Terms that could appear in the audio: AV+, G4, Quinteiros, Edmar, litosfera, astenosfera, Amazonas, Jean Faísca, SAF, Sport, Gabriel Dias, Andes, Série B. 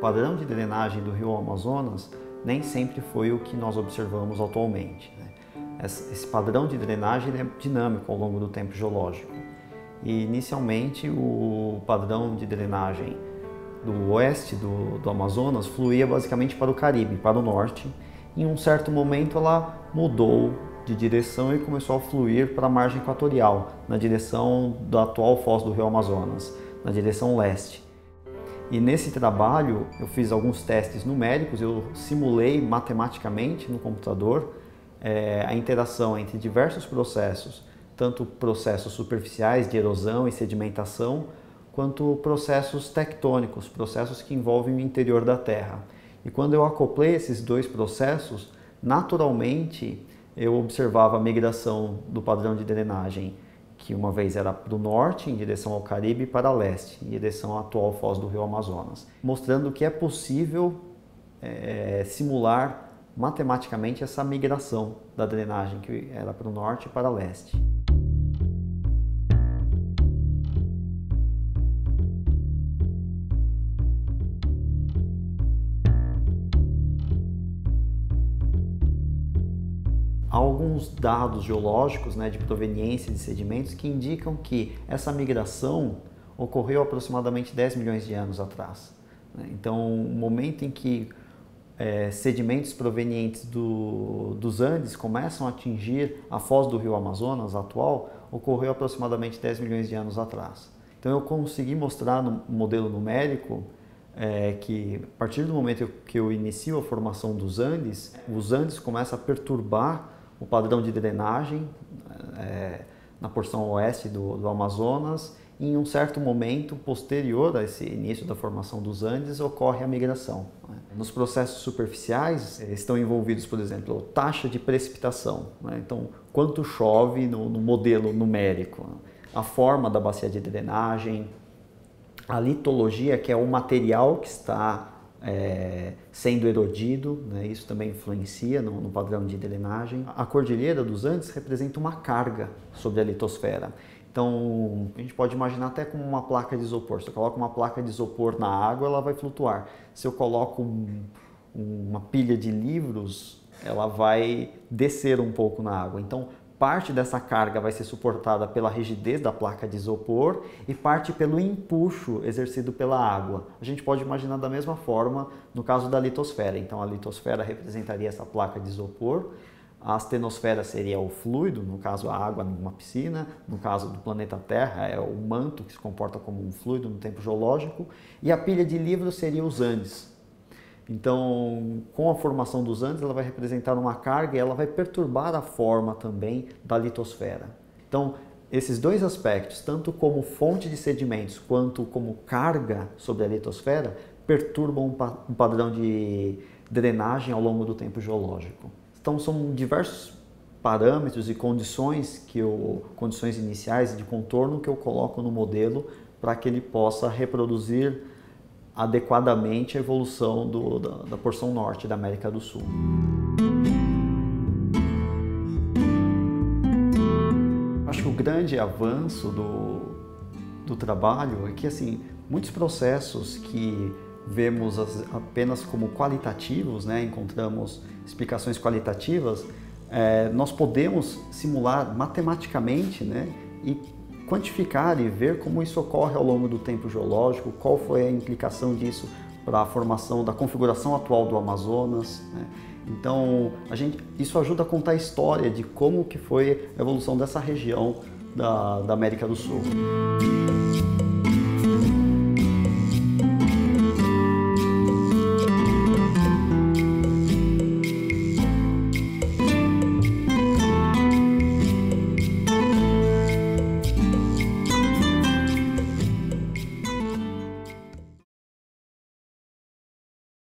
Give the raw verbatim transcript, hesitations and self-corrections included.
padrão de drenagem do rio Amazonas nem sempre foi o que nós observamos atualmente, né? Esse padrão de drenagem é dinâmico ao longo do tempo geológico. E inicialmente o padrão de drenagem do oeste do, do Amazonas fluía basicamente para o Caribe, para o norte. Em um certo momento ela mudou de direção e começou a fluir para a margem equatorial, na direção da atual foz do rio Amazonas, na direção leste. E nesse trabalho eu fiz alguns testes numéricos, eu simulei matematicamente no computador é, a interação entre diversos processos, tanto processos superficiais de erosão e sedimentação, quanto processos tectônicos, processos que envolvem o interior da Terra. E quando eu acoplei esses dois processos, naturalmente eu observava a migração do padrão de drenagem, que uma vez era do norte, em direção ao Caribe, para leste, em direção à atual foz do rio Amazonas, mostrando que é possível é, simular matematicamente essa migração da drenagem, que era para o norte e para leste. Há alguns dados geológicos, né, de proveniência de sedimentos que indicam que essa migração ocorreu aproximadamente dez milhões de anos atrás. Então, o momento em que é, sedimentos provenientes do, dos Andes começam a atingir a foz do rio Amazonas atual, ocorreu aproximadamente dez milhões de anos atrás. Então, eu consegui mostrar no modelo numérico É que a partir do momento que eu inicio a formação dos Andes, os Andes começam a perturbar o padrão de drenagem é, na porção oeste do, do Amazonas, e em um certo momento posterior a esse início da formação dos Andes ocorre a migração. Né? Nos processos superficiais estão envolvidos, por exemplo, taxa de precipitação, né? Então quanto chove no, no modelo numérico, né? A forma da bacia de drenagem, a litologia, que é o material que está é, sendo erodido, né? Isso também influencia no, no padrão de drenagem. A cordilheira dos Andes representa uma carga sobre a litosfera. Então, a gente pode imaginar até como uma placa de isopor. Se eu coloco uma placa de isopor na água, ela vai flutuar. Se eu coloco um, uma pilha de livros, ela vai descer um pouco na água. Então, parte dessa carga vai ser suportada pela rigidez da placa de isopor e parte pelo empuxo exercido pela água. A gente pode imaginar da mesma forma no caso da litosfera. Então a litosfera representaria essa placa de isopor, a astenosfera seria o fluido, no caso a água numa piscina, no caso do planeta Terra é o manto que se comporta como um fluido no tempo geológico, e a pilha de livros seria os Andes. Então, com a formação dos Andes, ela vai representar uma carga e ela vai perturbar a forma também da litosfera. Então, esses dois aspectos, tanto como fonte de sedimentos quanto como carga sobre a litosfera, perturbam um padrão de drenagem ao longo do tempo geológico. Então, são diversos parâmetros e condições que eu, condições iniciais de contorno que eu coloco no modelo para que ele possa reproduzir adequadamente a evolução do, da, da porção norte da América do Sul. Acho que o grande avanço do, do trabalho é que, assim, muitos processos que vemos as, apenas como qualitativos, né, encontramos explicações qualitativas, é, nós podemos simular matematicamente, né, e quantificar e ver como isso ocorre ao longo do tempo geológico, qual foi a implicação disso para a formação da configuração atual do Amazonas, né? Então, a gente, isso ajuda a contar a história de como que foi a evolução dessa região da, da América do Sul.